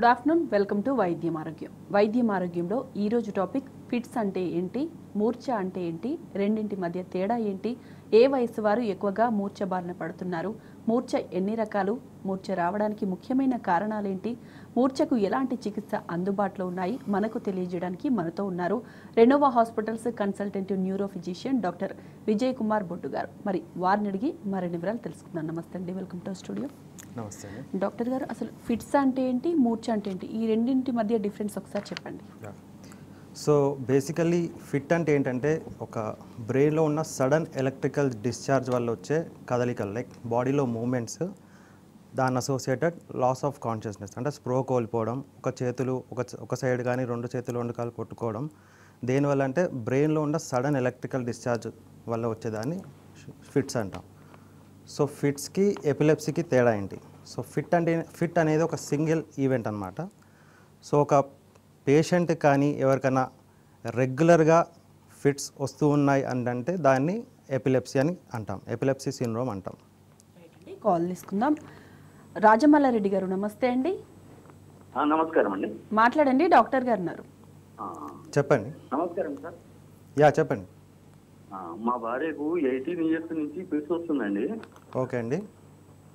Good afternoon welcome to వైద్యం ఆరోగ్యం. వైద్యం ఆరోగ్యంలో ఈ రోజు టాపిక్ ఫిట్స్ అంటే ఏంటి, మూర్ఛ అంటే ఏంటి, రెండింటి మధ్య తేడా ఏంటి, ఏ వయసు వారు ఎక్కువగా మూర్ఛ బారిన పడుతున్నారు, మూర్ఛ ఎన్ని రకాలు, మూర్ఛ రావడానికి ముఖ్యమైన కారణాలేంటి, మూర్ఛకు ఎలాంటి చికిత్స అందుబాటులో ఉన్నాయి మనకు తెలియజేయడానికి మనతో ఉన్నారు Renova hospitals consultant neuro physician doctor Vijay Kumar Bottu గారు. మరి వారిని అడిగి మరిన్ని వివరాలు తెలుసుకుందాం. నమస్తే అండి, వెల్కమ్ టు స్టూడియో. నమస్తే డాక్టర్ గారు, అసలు ఫిట్స్ అంటే ఏంటి, మూర్ఛ అంటే ఏంటి, ఈ రెండింటి మధ్య డిఫరెన్స్ ఒకసారి చెప్పండి. సో బేసికల్లీ ఫిట్ అంటే ఏంటంటే ఒక బ్రెయిన్లో ఉన్న సడన్ ఎలక్ట్రికల్ డిశ్చార్జ్ వల్ల వచ్చే కదలికలు, లైక్ బాడీలో మూమెంట్స్, దాని అసోసియేటెడ్ లాస్ ఆఫ్ కాన్షియస్నెస్ అంటే స్పృహ కోల్పోవడం, ఒక చేతులు ఒక సైడ్ కానీ రెండు చేతులు రెండు కాళ్ళు కొట్టుకోవడం, దేనివల్ల అంటే బ్రెయిన్లో ఉన్న సడన్ ఎలక్ట్రికల్ డిశ్చార్జ్ వల్ల వచ్చేదాన్ని ఫిట్స్ అంటాం. సో ఫిట్స్కి ఎపిలెప్సీకి తేడా ఏంటి? సో ఫిట్ అనేది ఒక సింగిల్ ఈవెంట్ అన్నమాట. సో ఒక పేషెంట్ కానీ ఎవరికైనా రెగ్యులర్గా ఫిట్స్ వస్తూ ఉన్నాయి అంటే దాన్ని ఎపిలెప్సీ అని అంటాం, ఎపిలెప్సీ సిండ్రోమ్ అంటాం. కాల్ తీసుకుందాం. రాజమల్లారెడ్డి గారు నమస్తే అండి. నమస్కారం అండి, మాట్లాడండి. డాక్టర్ గారు ఉన్నారు, చెప్పండి. నమస్కారం సార్. యా చెప్పండి. మా భార్యకు 18 years నుంచి ఫిట్స్ వస్తుందండి. ఓకే అండి.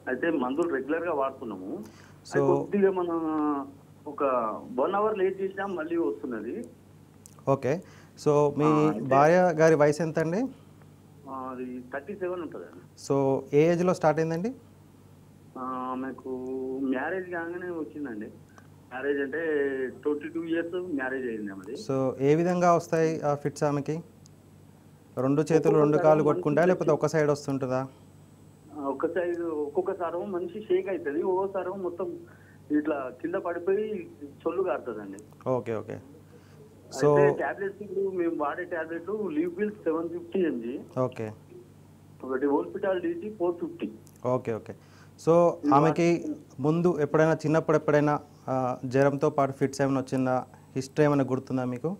అయితే మందులు రెగ్యులర్గా వాడుతున్నాము. సో కొద్దిగా మనం ఒక 1 hour లేట్ చేసినా మళ్ళీ వస్తున్నది. ఓకే. సో మీ భార్య గారి వయసు ఎంత అండి? 37 ఉంటుందండి. సో ఏ ఏజ్లో స్టార్ట్ అయిందండి? మీకు మ్యారేజ్ కాగానే వచ్చిందండి. మ్యారేజ్ అంటే 22 years మ్యారేజ్ అయింది ఆమెది. సో ఏ విధంగా వస్తాయి ఆ ఫిట్స్ ఆమెకి? రెండు చేతులు రెండు కాళ్ళు కొట్టుకుంటా, లేకపోతే ఒక సైడ్ వస్తుంటుందా? ఒక సైడ్. ఒక్కొక్కసారి మనిషి షేక్ అవుతుంది, ఒక్కోసారి మొత్తం ఇట్లా కింద పడిపోయి చొల్లు కారుతుందండి. Okay okay. సో టాబ్లెట్స్ ఇప్పుడు మేము వాడే టాబ్లెట్ లివిల్ 750 అండి. ఓకే. ఒకటి హాస్పిటల్ డీజీ 450. Okay okay. సో ఆమెకి ముందు ఎప్పుడైనా చిన్నప్పుడు ఎప్పుడైనా జ్వరంతో పాటు ఫిట్స్ ఏమైనా వచ్చిందా? హిస్టరీ ఏమైనా గుర్తుందా మీకు?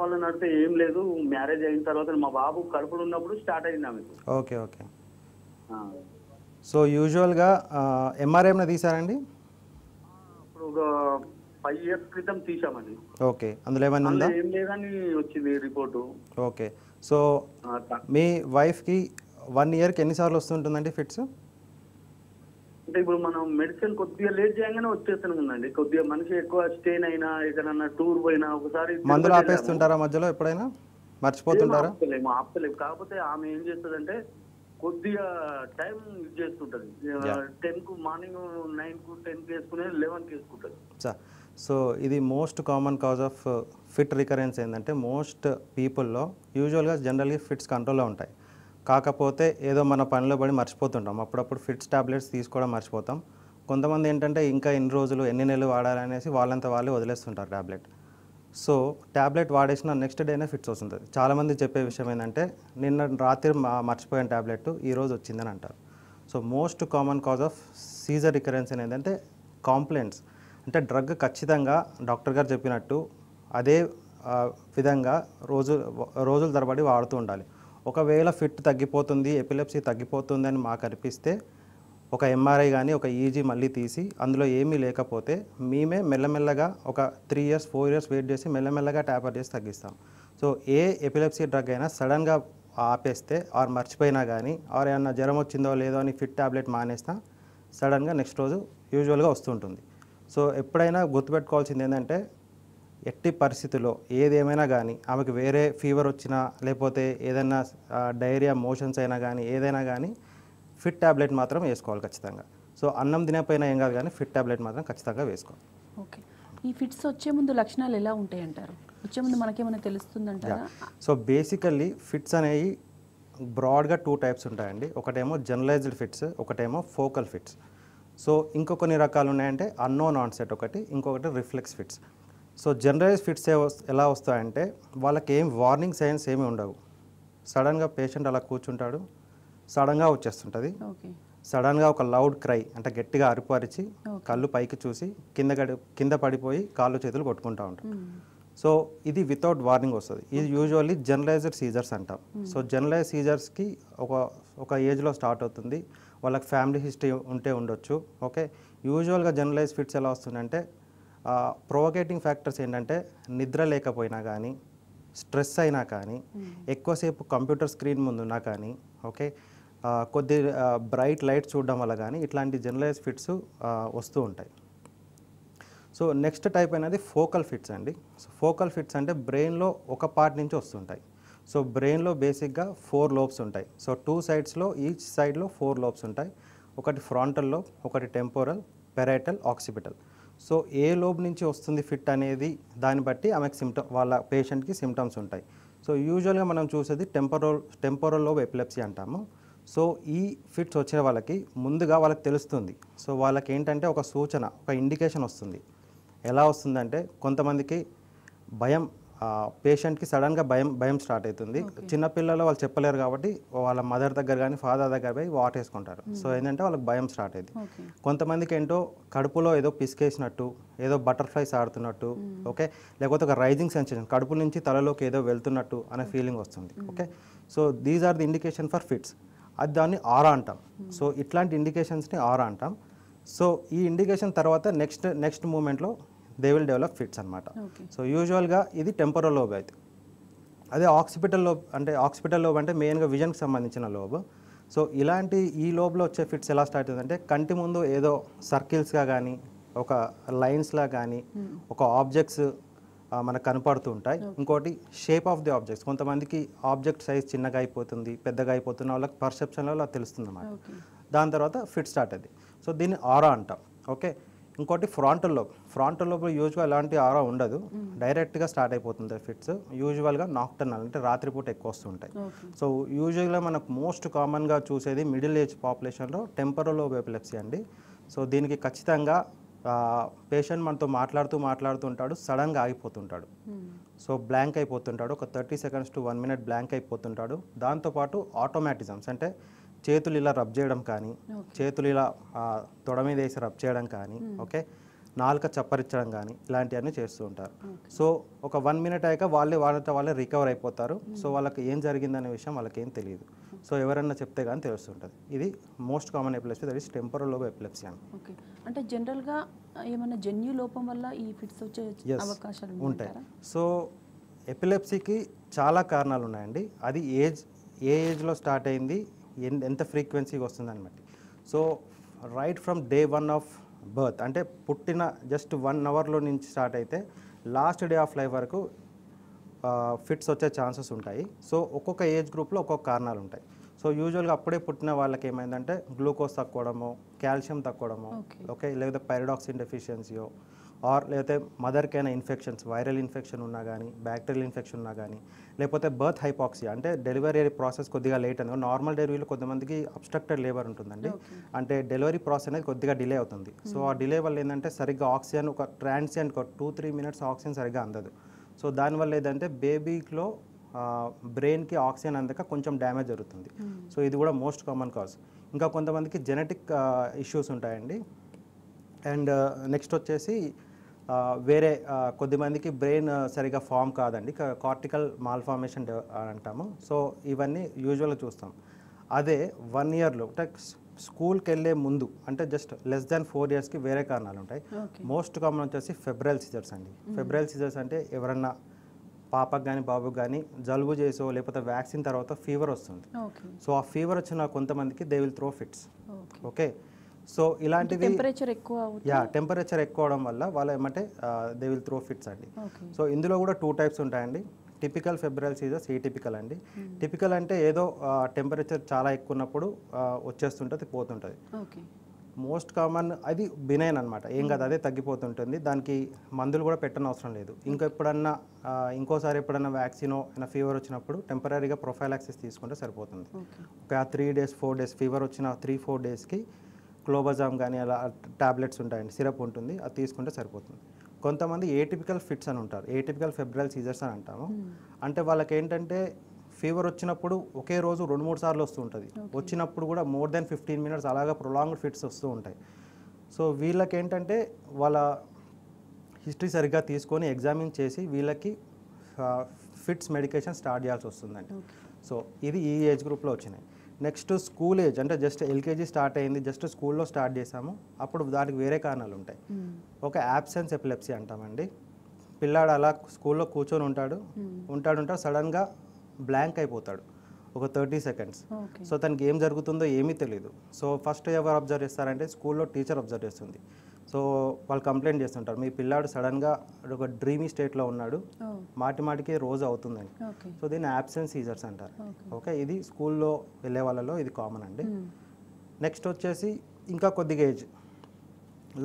వాళ్ళని అంటే ఏం లేదు, మ్యారేజ్ అయిన తర్వాత మా బాబు కడుపులో ఉన్నప్పుడు స్టార్ట్ అయింది ఆమెకు. Okay okay. సో యూజువల్గా ఎంఆర్ఐ ఏమైనా తీసారండి? ఇప్పుడు ఒక 5 years క్రితం తీసామండి. ఓకే. అందులో ఏమైనా ఉందా? ఏం లేదని వచ్చింది రిపోర్టు. ఓకే. సో మీ వైఫ్కి 1 yearకి ఎన్నిసార్లు వస్తుంటుందండి ఫిట్స్? అంటే ఇప్పుడు మనం మెడిసిన్ కొద్దిగా లేట్ చేయగానే వచ్చేస్తూనే ఉందండి. కొద్దిగా మనిషి ఎక్కువ స్టేన్ అయినా ఏదైనా టూర్ పోయినా ఒకసారి మందులు ఆపేస్తుంటారా? మధ్యలో ఎప్పుడైనా మర్చిపోతుంటారా? ఆపలేము. కాకపోతే ఆమె ఏం చేస్తుందంటే కొద్దిగా టైం యూజ్ చేస్తుంటుంది. 10 మార్నింగ్ 9 10 వేసుకునే 11 వేసుకుంటుంది. సో ఇది most common cause of fit recurrence ఏంటంటే మోస్ట్ పీపుల్లో యూజువల్గా జనరల్గా ఫిట్స్ కంట్రోల్లో ఉంటాయి. కాకపోతే ఏదో మన పనిలో పడి మర్చిపోతుంటాం, అప్పుడప్పుడు ఫిట్స్ టాబ్లెట్స్ తీసుకోవడం మర్చిపోతాం. కొంతమంది ఏంటంటే ఇంకా ఎన్ని రోజులు ఎన్ని నెలలు వాడాలనేసి వాళ్ళంతా వాళ్ళు వదిలేస్తుంటారు టాబ్లెట్. సో టాబ్లెట్ వాడేసిన నెక్స్ట్ డేనే ఫిట్స్ వస్తుంది. చాలామంది చెప్పే విషయం ఏంటంటే నిన్న రాత్రి మర్చిపోయిన టాబ్లెట్ ఈరోజు వచ్చిందని అంటారు. So most common cause of seizure recurrence ఏంటంటే కాంప్లైంట్స్ అంటే డ్రగ్ ఖచ్చితంగా డాక్టర్ గారు చెప్పినట్టు అదే విధంగా రోజుల తరబడి వాడుతూ ఉండాలి. ఒకవేళ ఫిట్ తగ్గిపోతుంది, ఎపిలెప్సీ తగ్గిపోతుంది అని మాకు అనిపిస్తే ఒక ఎంఆర్ఐ కానీ ఒక ఈజీ మళ్ళీ తీసి అందులో ఏమీ లేకపోతే మేమే మెల్లమెల్లగా ఒక 3 years 4 years వెయిట్ చేసి మెల్లమెల్లగా ట్యాపర్ చేసి తగ్గిస్తాం. సో ఏ ఎపిలెప్సీ డ్రగ్ అయినా సడన్గా ఆపేస్తే ఆర్ మర్చిపోయినా కానీ ఆర్ ఏమన్నా జ్వరం వచ్చిందో లేదో అని ఫిట్ ట్యాబ్లెట్ మానేసినా సడన్గా నెక్స్ట్ రోజు యూజువల్గా వస్తుంటుంది. సో ఎప్పుడైనా గుర్తుపెట్టుకోవాల్సింది ఏంటంటే ఎట్టి పరిస్థితుల్లో ఏదేమైనా కానీ ఆమెకు వేరే ఫీవర్ వచ్చినా లేకపోతే ఏదైనా డైరియా మోషన్స్ అయినా కానీ ఏదైనా కానీ ఫిట్ ట్యాబ్లెట్ మాత్రం వేసుకోవాలి ఖచ్చితంగా. సో అన్నం తినకపోయినా ఏం కాదు, కానీ ఫిట్ ట్యాబ్లెట్ మాత్రం ఖచ్చితంగా వేసుకోవాలి. ఓకే. ఈ ఫిట్స్ వచ్చే ముందు లక్షణాలు ఎలా ఉంటాయి అంటారు? వచ్చే ముందు మనకేమైనా తెలుస్తుందంటారా? సో బేసికల్లీ ఫిట్స్ అనేవి బ్రాడ్గా 2 టైప్స్ ఉంటాయండి. ఒకటేమో జనరలైజ్డ్ ఫిట్స్, ఒకటేమో ఫోకల్ ఫిట్స్. సో ఇంకొన్ని రకాలు ఉన్నాయంటే అన్నోన్ ఆన్సెట్ ఒకటి, ఇంకొకటి reflex fits. So general fits ఎలా వస్తాయంటే వాళ్ళకి ఏం వార్నింగ్ సైన్స్ ఏమీ ఉండవు. సడన్గా పేషెంట్ అలా కూర్చుంటాడు, సడన్గా వచ్చేస్తుంటుంది. సడన్గా ఒక లౌడ్ క్రై అంటే గట్టిగా అరుపరిచి కళ్ళు పైకి చూసి కింద పడిపోయి కాళ్ళు చేతులు కొట్టుకుంటూ ఉంటాడు. సో ఇది వితౌట్ వార్నింగ్ వస్తుంది. ఇది యూజువల్లీ జనరలైజ్డ్ సీజర్స్ అంటాం. సో జనరలైజ్ సీజర్స్కి ఒక ఒక ఏజ్ లో స్టార్ట్ అవుతుంది. వాళ్ళకి ఫ్యామిలీ హిస్టరీ ఉంటే ఉండొచ్చు. ఓకే, యూజువల్ గా జనరలైజ్ ఫిట్స్ ఎలా వస్తుందంటే ప్రొవోకేటింగ్ ఫ్యాక్టర్స్ ఏంటంటే నిద్ర లేకపోయినా కానీ, స్ట్రెస్ అయినా కానీ, ఎక్కువసేపు కంప్యూటర్ స్క్రీన్ ముందు ఉన్నా కానీ, ఓకే, కొద్ది బ్రైట్ లైట్స్ చూడడం వల్ల కానీ ఇట్లాంటి జనరలైజ్ ఫిట్స్ వస్తూ ఉంటాయి. సో నెక్స్ట్ టైప్ అనేది ఫోకల్ ఫిట్స్ అండి. సో ఫోకల్ ఫిట్స్ అంటే బ్రెయిన్లో ఒక పార్ట్ నుంచి వస్తుంటాయి. సో బ్రెయిన్లో బేసిక్గా 4 లోబ్స్ ఉంటాయి. సో 2 సైడ్స్లో, ఈచ్ సైడ్లో 4 లోబ్స్ ఉంటాయి. ఒకటి ఫ్రాంటల్ లోబ్, ఒకటి టెంపోరల్, పెరైటల్, ఆక్సిపిటల్. సో ఏ లోబ్ నుంచి వస్తుంది ఫిట్ అనేది దాన్ని బట్టి ఆమెకు వాళ్ళ పేషెంట్కి సిమ్టమ్స్ ఉంటాయి. సో యూజువల్గా మనం చూసేది టెంపోరల్ లోబ్ ఎపిలెప్సీ అంటాము. సో ఈ ఫిట్స్ వచ్చిన వాళ్ళకి ముందుగా వాళ్ళకి తెలుస్తుంది. సో వాళ్ళకి ఏంటంటే ఒక సూచన, ఒక ఇండికేషన్ వస్తుంది. ఎలా వస్తుందంటే కొంతమందికి భయం, పేషెంట్కి సడన్గా భయం స్టార్ట్ అవుతుంది. చిన్నపిల్లలు వాళ్ళు చెప్పలేరు కాబట్టి వాళ్ళ మదర్ దగ్గర కానీ ఫాదర్ దగ్గర పోయి వాటేసుకుంటారు. సో ఏంటంటే వాళ్ళకి భయం స్టార్ట్ అయింది. కొంతమందికి ఏంటో కడుపులో ఏదో పిసికేసినట్టు, ఏదో బటర్ఫ్లైస్ ఆడుతున్నట్టు, ఓకే, లేకపోతే ఒక రైజింగ్ సెన్సేషన్, కడుపు నుంచి తలలోకి ఏదో వెళ్తున్నట్టు అనే ఫీలింగ్ వస్తుంది. Okay, so these are the indication for fits. అది దాన్ని ఆరా అంటాం. సో ఇట్లాంటి ఇండికేషన్స్ని ఆరా అంటాం. సో ఈ ఇండికేషన్ తర్వాత నెక్స్ట్ మూమెంట్లో దే విల్ డెవలప్ ఫిట్స్ అనమాట. సో యూజువల్గా ఇది టెంపరల్ లోబ్ అయితే. అదే ఆక్సిపిటల్ లోబ్ అంటే, ఆక్సిపిటల్ లోబ్ అంటే మెయిన్గా విజన్కి సంబంధించిన లోబ్. సో ఇలాంటి ఈ లోబ్లో వచ్చే ఫిట్స్ ఎలా స్టార్ట్ అవుతుందంటే కంటి ముందు ఏదో సర్కిల్స్గా కానీ, ఒక లైన్స్లా కానీ, ఒక ఆబ్జెక్ట్స్ మనకు కనపడుతూ ఉంటాయి. ఇంకోటి షేప్ ఆఫ్ ది ఆబ్జెక్ట్స్. కొంతమందికి ఆబ్జెక్ట్ సైజ్ చిన్నగా అయిపోతుంది, పెద్దగా అయిపోతున్న వాళ్ళకి పర్సెప్షన్లో అలా తెలుస్తుంది అన్నమాట. దాని తర్వాత ఫిట్ స్టార్ట్ అయింది. సో దీన్ని ఆరా అంటాం. ఓకే, ఇంకోటి frontal lobe. Frontal lobe usual ఎలాంటి ఆరా ఉండదు, డైరెక్ట్గా స్టార్ట్ అయిపోతుంది ఫిట్స్. యూజువల్గా నాక్టర్నల్ అంటే రాత్రిపూట ఎక్కువ వస్తుంటాయి. సో యూజువల్గా మనకు మోస్ట్ కామన్గా చూసేది మిడిల్ ఏజ్ పాపులేషన్లో టెంపరల్ లోబ్ ఎపిలెప్సీ అండి. సో దీనికి ఖచ్చితంగా పేషెంట్ మనతో మాట్లాడుతుంటాడు, సడన్గా ఆగిపోతుంటాడు. సో బ్లాంక్ అయిపోతుంటాడు, ఒక 30 సెకండ్స్ to 1 minute బ్లాంక్ అయిపోతుంటాడు. దాంతోపాటు ఆటోమాటిజమ్స్ అంటే చేతులు ఇలా రబ్ చేయడం కానీ, చేతులు ఇలా తొడ మీద వేసి రబ్ చేయడం కానీ, ఓకే, నాలుక చప్పరించడం కానీ ఇలాంటివన్నీ చేస్తూ ఉంటారు. సో ఒక 1 minute అయ్యాక వాళ్ళే రికవర్ అయిపోతారు. సో వాళ్ళకి ఏం జరిగిందనే విషయం వాళ్ళకి ఏం తెలియదు. సో ఎవరన్నా చెప్తే కానీ తెలుస్తుంటుంది. ఇది most common epilepsy, that is temporal lobe epilepsy అని. ఓకే, అంటే జనరల్గా ఏమైనా జన్యు లోపం వల్ల ఈ ఫిట్స్ వచ్చే అవకాశాలు ఉంటాయి. సో ఎపిలెప్సీకి చాలా కారణాలు ఉన్నాయండి. అది ఏ ఏజ్లో స్టార్ట్ అయింది, ఎంత ఫ్రీక్వెన్సీగా వస్తుందని బట్టి. So right from day 1 of birth అంటే పుట్టిన జస్ట్ 1 hourలో నుంచి స్టార్ట్ అయితే లాస్ట్ డే ఆఫ్ లైఫ్ వరకు ఫిట్స్ వచ్చే ఛాన్సెస్ ఉంటాయి. సో ఒక్కొక్క ఏజ్ గ్రూప్లో ఒక్కొక్క కారణాలు ఉంటాయి. సో యూజువల్గా అప్పుడే పుట్టిన వాళ్ళకి ఏమైందంటే గ్లూకోజ్ తక్కువడమో, కాల్షియం తక్కువడమో, ఓకే, లేకపోతే పైరిడాక్సిన్ డెఫిషియన్సీయో, ఆర్ లేకపోతే మదర్కైనా ఇన్ఫెక్షన్స్, వైరల్ ఇన్ఫెక్షన్ ఉన్నా కానీ, బ్యాక్టీరియల్ ఇన్ఫెక్షన్ ఉన్నా కానీ, లేకపోతే బర్త్ హైపాక్సియా అంటే డెలివరీ ప్రాసెస్ కొద్దిగా లేట్ అని. నార్మల్ డెలివరీలో కొంతమందికి అబ్స్ట్రక్టెడ్ లేబర్ ఉంటుందండి, అంటే డెలివరీ ప్రాసెస్ అనేది కొద్దిగా డిలే అవుతుంది. సో ఆ డిలే వల్ల ఏంటంటే సరిగ్గా ఆక్సిజన్ ఒక ట్రాన్సియంట్ 2-3 minutes ఆక్సిజన్ సరిగ్గా అందదు. సో దానివల్ల ఏంటంటే బేబీలో బ్రెయిన్కి ఆక్సిజన్ అందక కొంచెం డ్యామేజ్ జరుగుతుంది. సో ఇది కూడా మోస్ట్ కామన్ కాజ్. ఇంకా కొంతమందికి జెనెటిక్ ఇష్యూస్ ఉంటాయండి. అండ్ నెక్స్ట్ వచ్చేసి వేరే కొద్దిమందికి బ్రెయిన్ సరిగా ఫామ్ కాదండి, కార్టికల్ మాల్ఫార్మేషన్ అంటాము. సో ఇవన్నీ యూజువల్గా చూస్తాం. అదే 1 yearలో అంటే స్కూల్కి వెళ్ళే ముందు అంటే జస్ట్ less than 4 yearsకి వేరే కారణాలు ఉంటాయి. మోస్ట్ కామన్ వచ్చేసి ఫెబ్రల్ సిజర్స్ అండి. ఫెబ్రల్ సిజర్స్ అంటే ఎవరన్నా పాపకు కానీ బాబుకు కానీ జలుబు చేసో లేకపోతే వ్యాక్సిన్ తర్వాత ఫీవర్ వస్తుంది. సో ఆ ఫీవర్ వచ్చిన కొంతమందికి they will throw fits. Okay, so ఇలాంటివి టెంపరేచర్ ఎక్కువ అవడం వల్ల వాళ్ళ ఏమంటే దే విల్ త్రో ఫిట్స్ అండి. సో ఇందులో కూడా 2 టైప్స్ ఉంటాయండి. టిపికల్ ఫెబ్రల్ సీజర్స్, ఏ టిపికల్ అండి. టిపికల్ అంటే ఏదో టెంపరేచర్ చాలా ఎక్కువ ఉన్నప్పుడు వచ్చేస్తుంటుంది, పోతుంటుంది. మోస్ట్ కామన్ అది బినైన్ అనమాట, ఏం కాదు, అదే తగ్గిపోతుంటుంది. దానికి మందులు కూడా పెట్టని అవసరం లేదు. ఇంకోసారి ఎప్పుడన్నా వ్యాక్సిన్ అయినా ఫీవర్ వచ్చినప్పుడు టెంపరీగా ప్రొఫైలాక్సిస్ తీసుకుంటే సరిపోతుంది. ఒక 3 days 4 days ఫీవర్ వచ్చిన 3-4 daysకి క్లోబజామ్ కానీ అలా టాబ్లెట్స్ ఉంటాయండి, సిరప్ ఉంటుంది, అది తీసుకుంటే సరిపోతుంది. కొంతమంది ఏటిపికల్ ఫిట్స్ అని ఉంటారు, ఏటిపికల్ ఫెబ్రల్ సీజర్స్ అని అంటాము. అంటే వాళ్ళకి ఏంటంటే ఫీవర్ వచ్చినప్పుడు ఒకే రోజు 2-3 సార్లు వస్తూ ఉంటుంది. వచ్చినప్పుడు కూడా more than 15 minutes అలాగా ప్రొలాంగ్డ్ ఫిట్స్ వస్తూ ఉంటాయి. సో వీళ్ళకి ఏంటంటే వాళ్ళ హిస్టరీ సరిగ్గా తీసుకొని ఎగ్జామిన్ చేసి వీళ్ళకి ఫిట్స్ మెడికేషన్ స్టార్ట్ చేయాల్సి వస్తుందండి. సో ఇది ఈ ఏజ్ గ్రూప్లో వచ్చినాయి. నెక్స్ట్ స్కూల్ ఏజ్ అంటే జస్ట్ ఎల్కేజీ స్టార్ట్ అయ్యింది, జస్ట్ స్కూల్లో స్టార్ట్ చేసాము, అప్పుడు దానికి వేరే కారణాలు ఉంటాయి. ఒక యాబ్సెన్స్ ఎపిలెప్సీ అంటామండి. పిల్లాడు అలా స్కూల్లో కూర్చొని ఉంటాడు సడన్గా బ్లాంక్ అయిపోతాడు ఒక 30 సెకండ్స్. సో తనకి ఏం జరుగుతుందో ఏమీ తెలియదు. సో ఫస్ట్ ఎవరు అబ్జర్వ్ చేస్తారంటే స్కూల్లో టీచర్ అబ్జర్వ్ చేస్తుంది. సో వాళ్ళు కంప్లైంట్ చేస్తుంటారు, మీ పిల్లాడు సడన్గా ఒక డ్రీమీ స్టేట్లో ఉన్నాడు, మాటి మాటికి రోజు అవుతుందని. సో దీన్ని యాబ్సెన్స్ సీజర్స్ అంటారు. ఓకే, ఇది స్కూల్లో వెళ్ళే వాళ్ళలో ఇది కామన్ అండి. నెక్స్ట్ వచ్చేసి ఇంకా కొద్దిగా age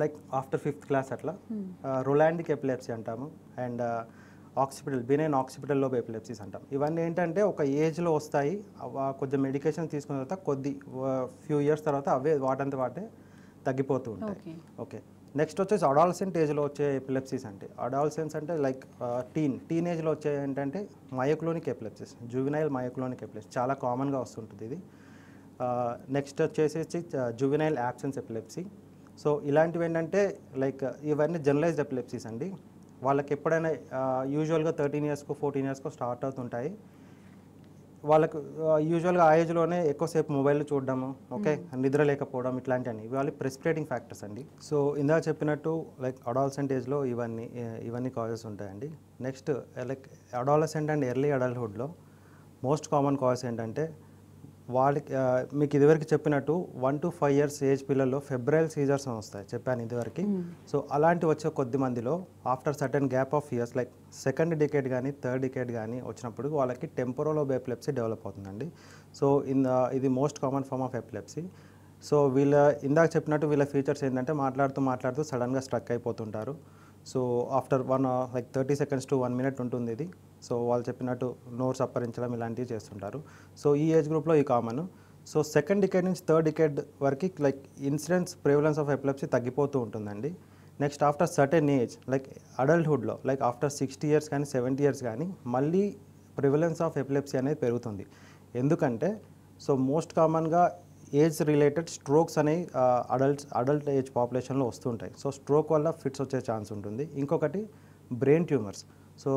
like after 5th class అట్లా రొలాండిక్ ఎపిలెప్సీ అంటాము and occipital benign occipital lobe epilepsies అంటాం. ఇవన్నీ ఏంటంటే ఒక ఏజ్లో వస్తాయి, కొంచెం మెడికేషన్ తీసుకున్న తర్వాత కొద్ది ఫ్యూ ఇయర్స్ తర్వాత అవే వాటంత వాటే తగ్గిపోతూ ఉంటాయి. ఓకే, నెక్స్ట్ వచ్చేసి అడాల్సెంట్ ఏజ్లో వచ్చే ఎపిలెప్సీస్ అంటే అడాల్సెన్స్ అంటే లైక్ టీనేజ్లో వచ్చే ఏంటంటే myoclonic epilepsies, juvenile myoclonic epilepsy చాలా కామన్గా వస్తుంటుంది ఇది. నెక్స్ట్ వచ్చేసి జువినైల్ యాబ్సెన్స్ ఎపిలెప్సీ. సో ఇలాంటివి ఏంటంటే లైక్ ఇవన్నీ జనరలైజ్డ్ ఎపిలెప్సీస్ అండి. వాళ్ళకి ఎప్పుడైనా యూజువల్గా 13 ఇయర్స్కో 14 ఇయర్స్కో స్టార్ట్ అవుతుంటాయి. వాళ్ళకు యూజువల్గా ఆ ఏజ్లోనే ఎక్కువసేపు మొబైల్ చూడడము, ఓకే, నిద్ర లేకపోవడం ఇట్లాంటివన్నీ ఇవి ప్రెసిపిటేటింగ్ ఫ్యాక్టర్స్ అండి. సో ఇందాక చెప్పినట్టు లైక్ అడాలసెంట్ ఏజ్లో ఇవన్నీ కాజెస్ ఉంటాయండి. Next like adolescent and early అడల్ట్హుడ్లో మోస్ట్ కామన్ కాజ్ ఏంటంటే వాళ్ళకి మీకు ఇదివరకు చెప్పినట్టు 1 to 5 years ఏజ్ పిల్లల్లో ఫెబ్రైల్ సీజర్స్ అని వస్తాయి చెప్పాను ఇదివరకు. సో అలాంటివి వచ్చే కొద్ది మందిలో after certain gap of years like 2nd decade కానీ 3rd decade కానీ వచ్చినప్పుడు వాళ్ళకి టెంపోరోలోబ్ ఎపిలెప్సీ డెవలప్ అవుతుందండి. సో ఇది most common form of epilepsy. So వీళ్ళ ఇందాక చెప్పినట్టు వీళ్ళ ఫీచర్స్ ఏంటంటే మాట్లాడుతూ సడన్గా స్ట్రక్ అయిపోతుంటారు. So after like 30 seconds to 1 minute ఉంటుంది ఇది. సో వాళ్ళు చెప్పినట్టు నోరు సప్పరించడం ఇలాంటివి చేస్తుంటారు. సో ఈ ఏజ్ గ్రూప్లో ఈ కామన్. సో 2nd decade నుంచి 3rd decade వరకు like incidence prevalence of epilepsy తగ్గిపోతూ ఉంటుందండి. Next after certain age like అడల్ట్హుడ్లో లైక్ ఆఫ్టర్ 60 years కానీ 70 years కానీ మళ్ళీ ప్రివలెన్స్ ఆఫ్ ఎపిలెప్సీ అనేది పెరుగుతుంది. ఎందుకంటే సో మోస్ట్ కామన్గా ఏజ్ రిలేటెడ్ స్ట్రోక్స్ అనేవి అడల్ట్ ఏజ్ పాపులేషన్లో వస్తుంటాయి. సో స్ట్రోక్ వల్ల ఫిట్స్ వచ్చే ఛాన్స్ ఉంటుంది. ఇంకొకటి brain tumours. So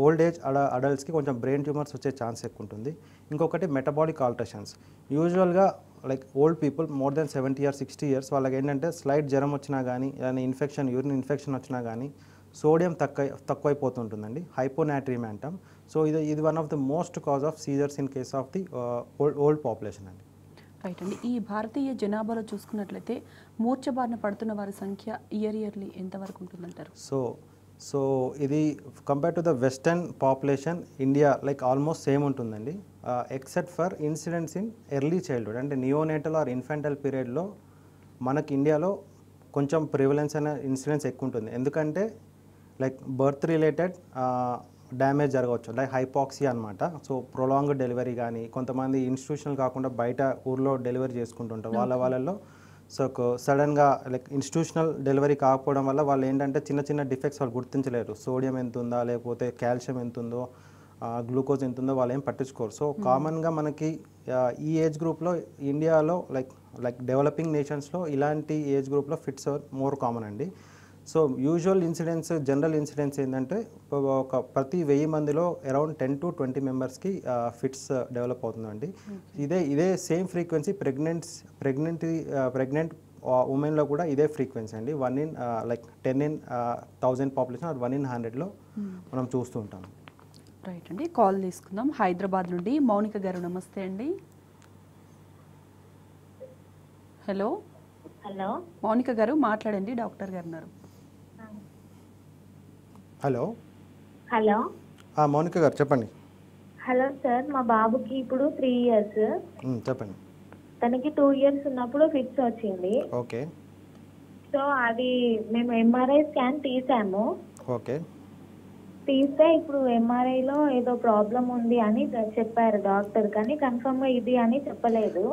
old age అడల్ట్స్కి కొంచెం బ్రెయిన్ ట్యూమర్స్ వచ్చే ఛాన్స్ ఎక్కువ ఉంటుంది. ఇంకొకటి మెటబాలిక్ ఆల్టరేషన్స్. యూజువల్గా like old people more than 70 years 60 years వాళ్ళకి ఏంటంటే స్లైట్ జ్వరం వచ్చినా కానీ ఏదైనా ఇన్ఫెక్షన్ యూరిన్ ఇన్ఫెక్షన్ వచ్చినా కానీ సోడియం తక్కువైపోతుంటుందండి, హైపోనాట్రీమియా అంటాం. సో ఇది one of the most cause of seizures in case of the old population అండి. రైట్ అండి. ఈ భారతీయ జనాభాలో చూసుకున్నట్లయితే మూర్ఛబారిన పడుతున్న వారి సంఖ్య ఇయర్లీ ఎంతవరకు ఉంటుందంటారు? సో ఇది compare to the western population India like almost same ఉంటుందండి, except for incidents in early childhood అంటే నియోనేటల్ ఆర్ ఇన్ఫెంటల్ పీరియడ్లో మనకి ఇండియాలో కొంచెం ప్రివలెన్స్ అనే ఇన్సిడెన్స్ ఎక్కువ ఉంటుంది. ఎందుకంటే లైక్ బర్త్ రిలేటెడ్ డ్యామేజ్ జరగవచ్చు, లైక్ హైపాక్సియా అనమాట. సో ప్రొలాంగ్డ్ డెలివరీ కానీ కొంతమంది ఇన్స్టిట్యూషనల్ కాకుండా బయట ఊర్లో డెలివరీ చేసుకుంటుంటారు వాళ్ళలో. సో సడన్గా లైక్ ఇన్స్టిట్యూషనల్ డెలివరీ కాకపోవడం వల్ల వాళ్ళు ఏంటంటే చిన్న చిన్న డిఫెక్ట్స్ వాళ్ళు గుర్తించలేరు, సోడియం ఎంత ఉందా లేకపోతే కాల్షియం ఎంత ఉందో గ్లూకోజ్ ఎంత ఉందో వాళ్ళు ఏం పట్టించుకోరు. సో కామన్గా మనకి ఈ ఏజ్ గ్రూప్లో ఇండియాలో లైక్ డెవలపింగ్ నేషన్స్లో ఇలాంటి ఏజ్ గ్రూప్లో ఫిట్స్ మోర్ కామన్ అండి. So usual incidence general incidence ఏంటంటే ఒక ప్రతి 1000 మందిలో అరౌండ్ 10 to 20 మెంబర్స్కి ఫిట్స్ డెవలప్ అవుతుందండి. ఇదే సేమ్ ఫ్రీక్వెన్సీ ప్రెగ్నెంట్ ఉమెన్లో కూడా ఇదే ఫ్రీక్వెన్సీ అండి. 1 in 10 in 1000 పాపులేషన్ అది 1 in 100లో మనం చూస్తూ ఉంటాం. రైట్ అండి. కాల్ తీసుకుందాం హైదరాబాద్ నుండి. మౌనిక గారు నమస్తే అండి. హలో హలో మౌనిక గారు మాట్లాడండి, డాక్టర్ గారు ఉన్నారు. హలో హలో మౌనిక గారు చెప్పండి. హలో సార్, మా బాబుకి ఇప్పుడు 3 years. చెప్పండి. తనకి 2 years ఉన్నప్పుడు ఫిట్స్ వచ్చింది. ఓకే. సో అది మేము MRI స్కాన్ తీసాము. ఓకే. తీస్తే ఇప్పుడు MRIలో ఏదో ప్రాబ్లం ఉంది అని చెప్పారు డాక్టర్, కానీ కన్ఫర్మ్గా ఇది అని చెప్పలేదు.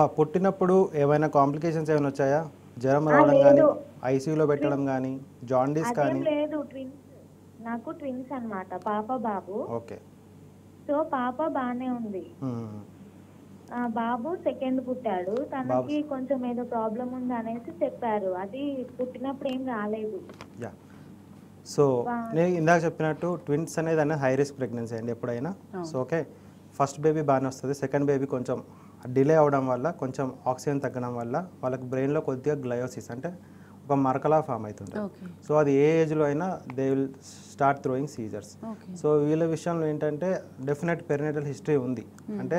మా పుట్టినప్పుడు ఏమైనా కాంప్లికేషన్స్ ఏమైనా వచ్చాయా? జ్వరం రావడం కానీ ఐసీయూలో పెట్టడం కానీ జాండీస్ కానీ? లేదు. నాకు ట్విన్స్ అన్నమాట, పాప బాబు. ఓకే. సో పాప బానే ఉంది, బాబు 2nd పుట్టాడు. తనకి కొంచెం ఏదో ప్రాబ్లం ఉంది అనేసి చెప్పారు, అది పుట్టినప్పుడు ఏం రాలేదు. యా. సో నేను ఇందాక చెప్పినట్టు ట్విన్స్ అనేది హై రిస్క్ ప్రెగ్నెన్సీ అండి ఎప్పుడైనా. సో ఓకే ఫస్ట్ బేబీ బానే వస్తది, సెకండ్ బేబీ కొంచెం డిలే అవడం వల్ల కొంచెం ఆక్సిజన్ తగ్గడం వల్ల వాళ్ళకి బ్రెయిన్ లో కొద్దిగా గ్లయోసిస్ అంటే ఒక మరకలా ఫామ్ అవుతుంటుంది. సో అది ఏ ఏజ్ లో అయినా they will start throwing seizures. So వీళ్ళ విషయంలో ఏంటంటే డెఫినెట్ పెరినేటల్ హిస్టరీ ఉంది, అంటే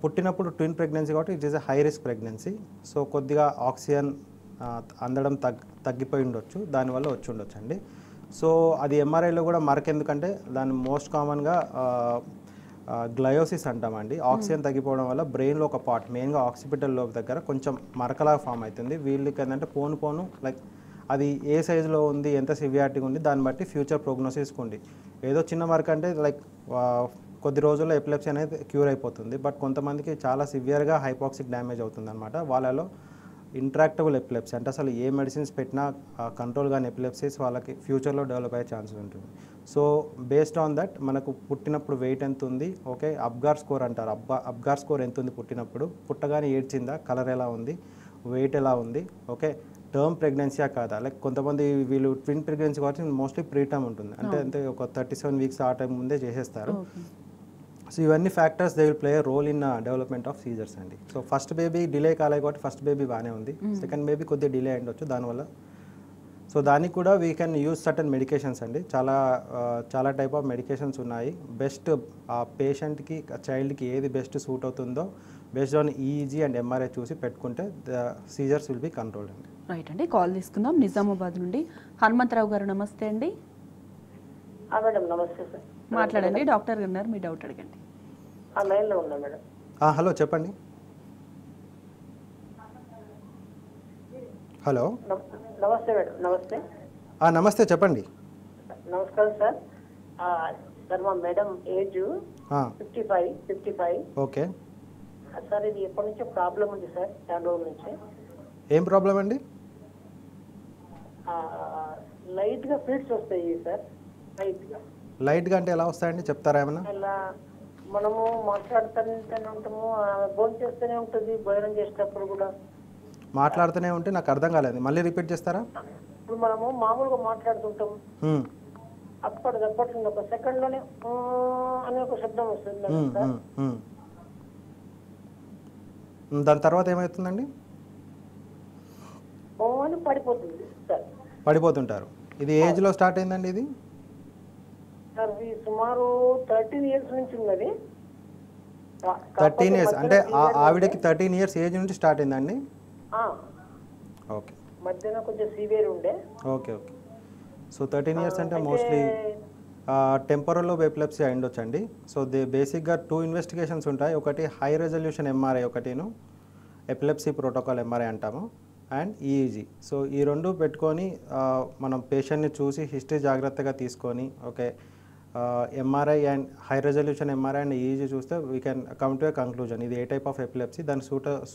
పుట్టినప్పుడు ట్విన్ ప్రెగ్నెన్సీ కాబట్టి it is a high risk pregnancy. So కొద్దిగా ఆక్సిజన్ అందడం తగ్గిపోయి ఉండొచ్చు, దానివల్ల వచ్చి ఉండొచ్చు అండి. సో అది ఎంఆర్ఐలో కూడా మరక ఎందుకంటే దాని మోస్ట్ కామన్గా గ్లయోసిస్ అంటామండి. ఆక్సిజన్ తగ్గిపోవడం వల్ల బ్రెయిన్లో ఒక పార్ట్ మెయిన్గా ఆక్సిపిటల్ లోబ్ దగ్గర కొంచెం మరకలాగా ఫామ్ అవుతుంది. వీళ్ళకి ఏంటంటే పోను లైక్ అది ఏ సైజులో ఉంది, ఎంత సివియారిటీ ఉంది, దాన్ని బట్టి ఫ్యూచర్ ప్రోగ్నోసిస్కి ఉంది. ఏదో చిన్న మరక అంటే లైక్ కొద్ది రోజుల్లో ఎపిలెప్సీ అనేది క్యూర్ అయిపోతుంది, బట్ కొంతమందికి చాలా సివియర్గా హైపాక్సిక్ డ్యామేజ్ అవుతుంది అనమాట. వాళ్ళలో ఇంట్రాక్టబుల్ ఎపిలెప్సీ అంటే అసలు ఏ మెడిసిన్స్ పెట్టినా కంట్రోల్ కానీ ఎపిలెప్సీస్ వాళ్ళకి ఫ్యూచర్లో డెవలప్ అయ్యే ఛాన్సెస్ ఉంటుంది. సో బేస్డ్ ఆన్ దట్ మనకు పుట్టినప్పుడు వెయిట్ ఎంత ఉంది, ఓకే అబ్గార్ స్కోర్ అంటారు, అబ్గార్ స్కోర్ ఎంత ఉంది, పుట్టినప్పుడు పుట్టగానే ఏడ్చిందా, కలర్ ఎలా ఉంది, వెయిట్ ఎలా ఉంది, ఓకే టర్మ్ ప్రెగ్నెన్సీయా కాదా, లైక్ కొంతమంది వీళ్ళు ట్విన్ ప్రెగ్నెన్సీ కాబట్టి మోస్ట్లీ ప్రీటర్మ్ ఉంటుంది, అంటే అంతే ఒక 37 వీక్స్ ఆ టైం ముందే చేసేస్తారు. సో ఇవన్నీ factors they will play a role in development of seizures అండి. సో ఫస్ట్ బేబీ డిలే కాలే కాబట్టి ఫస్ట్ బేబీ బాగానే ఉంది, సెకండ్ బేబీ కొద్దిగా డిలే అయ్యొచ్చు దానివల్ల. సో దానికి కూడా we can use certain medications అండి, చాలా టైప్ ఆఫ్ మెడికేషన్స్ ఉన్నాయి. బెస్ట్ ఆ పేషెంట్కి చైల్డ్కి ఏది బెస్ట్ సూట్ అవుతుందో based on EEG and MRI చూసి పెట్టుకుంటే the seizures will be controlled అండి. రైట్ అండి, కాల్ తీసుకుందాం. నిజామాబాద్ నుండి హనుమంతరావు గారు నమస్తే అండి. నమస్తే సార్, మాట్లాడండి. డాక్టర్ గారు మీ డౌట్ అడగండి. హలో చెప్పండి. హలో నమస్తే మేడం. నమస్తే. నమస్తే చెప్పండి. నమస్కారం సార్. సార్ మా మేడం ఏజ్ 55. ఓకే సార్, ఇది ఎప్పటి నుంచో ప్రాబ్లం ఉంది సార్, చాలా రోజుల నుంచి. ఏం ప్రాబ్లం అండి? లైట్గా ఫిట్స్ వస్తాయి సార్. లైట్గా అంటే ఎలా వస్తాయండి, చెప్తారా ఏమన్నా? మనము మాట్లాడుతూనే ఉంటాము, భోజనం చేస్తూనే ఉంటుంది, భోజనం చేసేటప్పుడు కూడా మాట్లాడుతూనే ఉంటే. నాకు అర్థం కాలేదు, మళ్ళీ రిపీట్ చేస్తారా? ఇప్పుడు మనము మామూలుగా మాట్లాడుతుంటాము, అప్పటికప్పుడు ఒక సెకండ్ లోనే అనే ఒక శబ్దం వస్తుంది. దాని తర్వాత ఏమవుతుందండి? పడిపోతుంది సార్, పడిపోతుంటారు. ఇది ఏజ్ లో స్టార్ట్ అయిందండి? ఇది సుమారు 13 ఇయర్స్ నుంచి ఉన్నది. 13 ఇయర్స్ అంటే ఆవిడకి 13 ఇయర్స్ ఏజ్ నుంచి స్టార్ట్ అయిందండి. ఓకే, మధ్యన కొంచెం సివియర్ ఉండే. Okay okay. సో 13 ఇయర్స్ అంటే మోస్ట్లీ టెంపరల్ లోబ్ ఎపిలెప్సీ అయ్యిండొచ్చండి. సో దే బేసిక్గా 2 ఇన్వెస్టిగేషన్స్ ఉంటాయి, ఒకటి హై రెజల్యూషన్ ఎంఆర్ఐ, ఒకటిను ఎపిలెప్సీ ప్రోటోకాల్ ఎంఆర్ఐ అంటాము, అండ్ ఈఈజీ. సో ఈ రెండు పెట్టుకొని మనం పేషెంట్ని చూసి హిస్టరీ జాగ్రత్తగా తీసుకొని okay MRI and high resolution MRI and EEG చూస్తే we can come to a conclusion ఇది ఏ టైప్ ఆఫ్ ఎపిలెప్సీ, దాని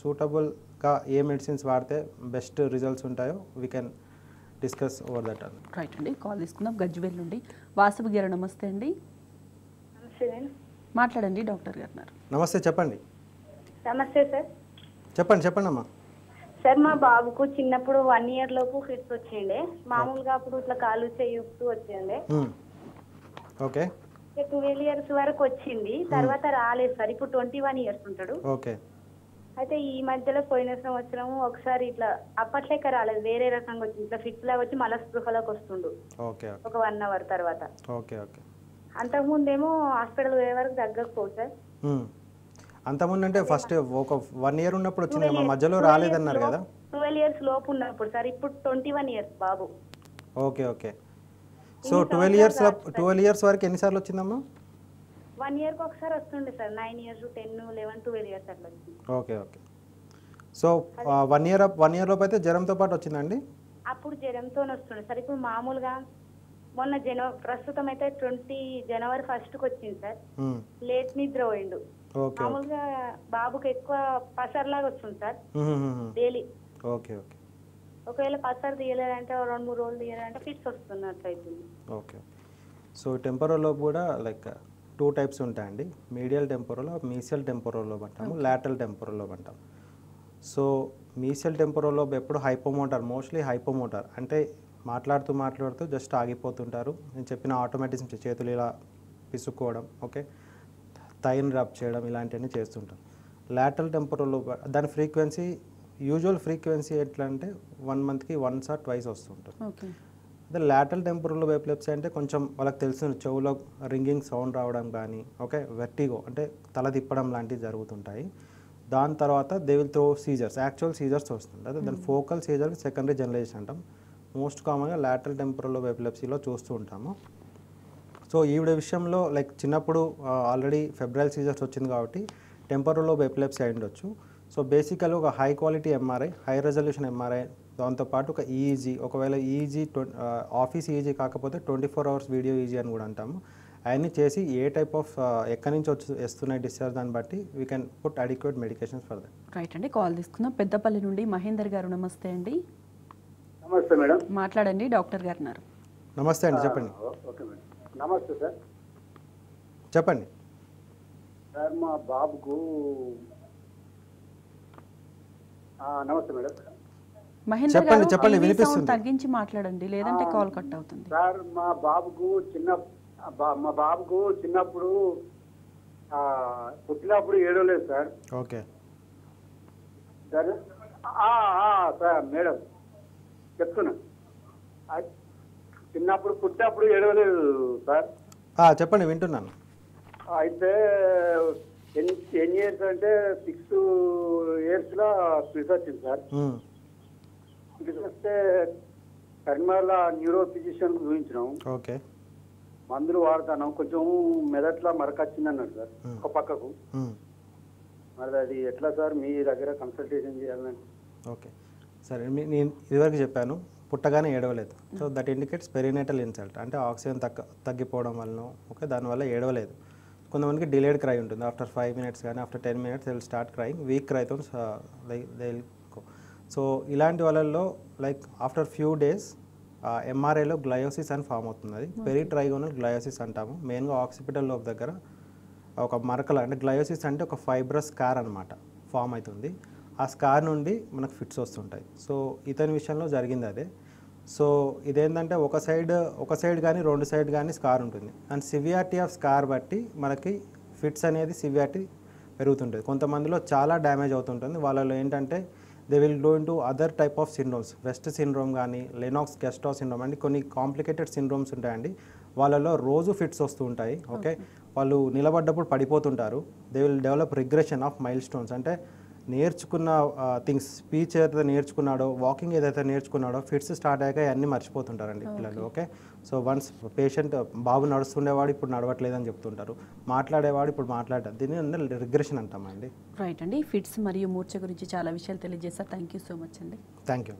సూటబుల్గా ఏ మెడిసిన్స్ వాడితే బెస్ట్ రిజల్ట్స్ ఉంటాయో we can discuss over that. Right అండి, కాల్ తీసుకుందాం. గజ్వేల్ నుండి వాసవి గారు నమస్తే అండి. మాట్లాడండి డాక్టర్ గారు. నమస్తే చెప్పండి. నమస్తే సార్. చెప్పండి అమ్మా. సార్ మా బాబుకు చిన్నప్పుడు 1 ఇయర్ లోపు ఫిట్స్ వచ్చిండే, మామూలుగా అప్పుడు ఇట్లా కాలు చేయి ఊపుతూ వచ్చిండే. ఓకే, 12 ఇయర్స్ వరకు వచ్చింది, తర్వాత రాలేదు సార్. ఇప్పుడు 21 ఇయర్స్ ఉంటాడు. ఓకే, అయితే ఈ మధ్యలో పోయిన సంవత్సరం ఒకసారి ఇట్లా అప్పట్లేక రాలేదు, వేరే రకంగా వచ్చింది, ఇట్లా ఫిట్స్ లా వచ్చి మళ్ళీ స్పృహలోకి వస్తుండు ఒక 1 అవర్ తర్వాత. Okay okay. అంతకుముందేమో హాస్పిటల్ పోయే వరకు తగ్గకపో సార్. అంతకుముందు అంటే ఫస్ట్ ఒక 1 ఇయర్ ఉన్నప్పుడు వచ్చిందేమో, మధ్యలో రాలేదన్నారు కదా. 12 ఇయర్స్ లోపు ఉన్నప్పుడు సార్, ఇప్పుడు 21 ఇయర్స్ బాబు. Okay okay. సో 12 ఇయర్స్ వరకు ఎన్నిసార్లు వచ్చిందమ్మా? 1 ఇయర్కి ఒకసారి వస్తుండే సార్, 9 ఇయర్స్, 10, 11, 12 ఇయర్స్ అట్లా వచ్చింది. Okay okay. సో 1 ఇయర్ లోపు అయితే జ్వరంతో పాటు వచ్చిందండి? అప్పుడు జ్వరంతో వస్తుండే సార్. ఇప్పుడు మామూలుగా మొన్న ప్రస్తుతం అయితే 20 జనవరి 1కి వచ్చింది సార్. లేట్ నిద్ర పోయిండు. మామూలుగా బాబుకి ఎక్కువ పసర్ లాగా వస్తుంది సార్ డైలీ. Okay okay. ఒకవేళ పసర్ తీయలేదంటే 2-3 రోజులు తీయలేదంటే ఫిట్స్ వస్తున్నట్లయితుంది. ఓకే. సో టెంపరల్ లోబ్ కూడా లైక్ 2 టైప్స్ ఉంటాయండి, medial temporal lobe, mesial temporal lobe అంటాము, లాటరల్ టెంపరల్ లోబ్ అంటాం. సో మీసియల్ టెంపరల్ లోబ్ ఎప్పుడు హైపోమోటార్, మోస్ట్లీ హైపోమోటార్ అంటే మాట్లాడుతూ జస్ట్ ఆగిపోతుంటారు. నేను చెప్పిన ఆటోమేటిక్స్ చేతులు ఇలా పిసుక్కోవడం. ఓకే, థైన్ డ్రాప్ చేయడం ఇలాంటివన్నీ చేస్తుంటాం. లాటరల్ టెంపోరల్ దాని ఫ్రీక్వెన్సీ యూజువల్ ఫ్రీక్వెన్సీ ఎట్లా అంటే 1 month వన్స్ ఆర్ ట్వైస్ వస్తుంటాం. ఓకే, అదే లాటరల్ టెంపోరల్ ఎపిలెప్సీ అంటే కొంచెం వాళ్ళకి తెలిసిన చెవులో రింగింగ్ సౌండ్ రావడం కానీ ఓకే వెర్టిగో అంటే తల తిప్పడం లాంటివి జరుగుతుంటాయి. దాని తర్వాత they will throw seizures, actual seizures వస్తుంటాయి. అదే దాని ఫోకల్ సీజర్ సెకండరీ జనరలైజేషన్ అంటాం. మోస్ట్ కామన్గా లాటరల్ టెంపోరల్ ఎపిలెప్సీలో చూస్తూ ఉంటాము. సో ఈవిడ విషయంలో లైక్ చిన్నప్పుడు ఆల్రెడీ ఫెబ్రల్ సీజర్స్ వచ్చింది కాబట్టి టెంపోరల్ ఎపిలెప్సీ అయి ఉండొచ్చు. సో బేసికల్గా ఒక high quality MRI, high resolution MRI, దాంతోపాటు ఒక ఈఈజీ, ఒకవేళ ఈఈజీ ఆఫీస్ ఈఈజీ కాకపోతే 24 hours వీడియో ఈజీ అని కూడా అంటాము. అవన్నీ చేసి ఏ టైప్ ఆఫ్ ఎక్కడి నుంచి వస్తున్నాయి డిశ్చార్జ్ దాన్ని బట్టి we can put adequate medications for that. Right అండి, కాల్ తీసుకుందాం. పెద్దపల్లి నుండి మహేందర్ గారు, నమస్తే అండి. నమస్తే మేడం, మాట్లాడండి. డాక్టర్ గారు ఉన్నారు. నమస్తే అండి, చెప్పండి. నమస్తే సార్, చెప్పండి సార్. మా బాబుకు నమస్తే మేడం, మహేందర్ గారు చెప్పండి, వినిపిస్తుంది, తగ్గించి మాట్లాడండి లేదంటే కాల్ కట్ అవుతుంది సార్. మా బాబుకు చిన్నప్పుడు పుట్టినప్పుడు ఏడవలేదు sir. Okay sir, sir madam చెప్తున్నా, చిన్నప్పుడు పుట్టినప్పుడు ఏడవలేదు సార్. చెప్పండి, వింటున్నాను. అయితే 10 years అంటే 6 yearsలో ఫీజ్ వచ్చింది సార్. ఫీజ్ వస్తే కర్మల న్యూరో ఫిజిషియన్ చూపించినాం. ఓకే, మందులు వాడుతున్నాం, కొంచెం మెదట్లా మరకొచ్చింది అన్నాడు సార్, ఒక పక్కకు. మరి అది ఎట్లా సార్ మీ దగ్గర కన్సల్టేషన్ చేయాలంటే? ఓకే సరే, నేను ఇదివరకు చెప్పాను పుట్టగానే ఏడవలేదు. So that indicates perinatal insult, అంటే ఆక్సిజన్ తగ్గిపోవడం వలన ఓకే దానివల్ల ఏడవలేదు. కొంతమందికి డిలేడ్ క్రై ఉంటుంది, ఆఫ్టర్ 5 minutes కానీ after 10 minutes they'll start crying, weak క్రైతో లైక్ దిల్ గో. సో ఇలాంటి వాళ్ళల్లో లైక్ ఆఫ్టర్ ఫ్యూ డేస్ ఎంఆర్ఐలో గ్లయోసిస్ అని ఫామ్ అవుతుంది. అది పెరిట్రైగోనల్ గ్లయోసిస్ అంటాము. మెయిన్గా ఆక్సిపిటల్ లోపు దగ్గర ఒక మరకలు, అంటే గ్లయోసిస్ అంటే ఒక ఫైబ్రస్ స్కార్ అనమాట ఫామ్ అవుతుంది. ఆ స్కార్ నుండి మనకు ఫిట్స్ వస్తుంటాయి. సో ఇతని విషయంలో జరిగింది అదే. సో ఇదేంటంటే ఒక సైడ్ కానీ 2 sides కానీ స్కార్ ఉంటుంది. అండ్ సివియారిటీ ఆఫ్ స్కార్ బట్టి మనకి ఫిట్స్ అనేది సివియారిటీ పెరుగుతుంటుంది. కొంతమందిలో చాలా డ్యామేజ్ అవుతుంటుంది. వాళ్ళలో ఏంటంటే they will go into other type of syndromes, west syndrome కానీ లెనాక్స్ గెస్టో సిండ్రోమ్ అని కొన్ని కాంప్లికేటెడ్ సిండ్రోమ్స్ ఉంటాయండి. వాళ్ళలో రోజు ఫిట్స్ వస్తూ ఉంటాయి. ఓకే, వాళ్ళు నిలబడ్డప్పుడు పడిపోతుంటారు. They will develop regression of milestones, అంటే నేర్చుకున్న థింగ్స్, స్పీచ్ ఏదైతే నేర్చుకున్నాడో, వాకింగ్ ఏదైతే నేర్చుకున్నాడో, ఫిట్స్ స్టార్ట్ అయ్యాక అన్నీ మర్చిపోతుంటారండి పిల్లలు. ఓకే, సో వన్స్ పేషెంట్ బాబు నడుస్తుండేవాడు ఇప్పుడు నడవట్లేదని చెప్తుంటారు, మాట్లాడేవాడు ఇప్పుడు మాట్లాడతారు. దీన్ని రిగ్రెషన్ అంటామండి. రైట్ అండి, ఫిట్స్ మరియు మూర్ఛ గురించి చాలా విషయాలు తెలియజేస్తారు. థ్యాంక్ యూ సో మచ్ అండి. Thank you.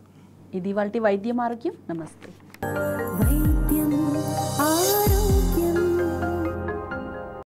ఇది వాళ్ళ వైద్యం ఆరోగ్యం. నమస్తే.